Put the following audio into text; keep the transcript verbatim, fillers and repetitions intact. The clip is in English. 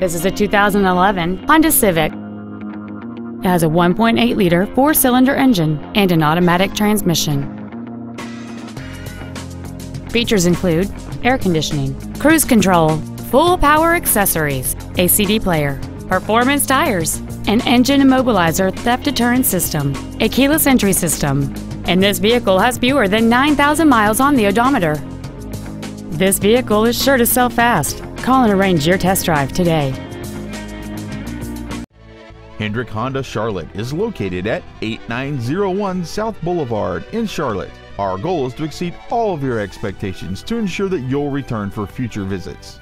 This is a two thousand eleven Honda Civic. It has a one point eight liter four-cylinder engine and an automatic transmission. Features include air conditioning, cruise control, full power accessories, a C D player, performance tires, an engine immobilizer theft deterrent system, a keyless entry system, and this vehicle has fewer than nine thousand miles on the odometer. This vehicle is sure to sell fast. Call and arrange your test drive today. Hendrick Honda Charlotte is located at eighty-nine oh one South Boulevard in Charlotte. Our goal is to exceed all of your expectations to ensure that you'll return for future visits.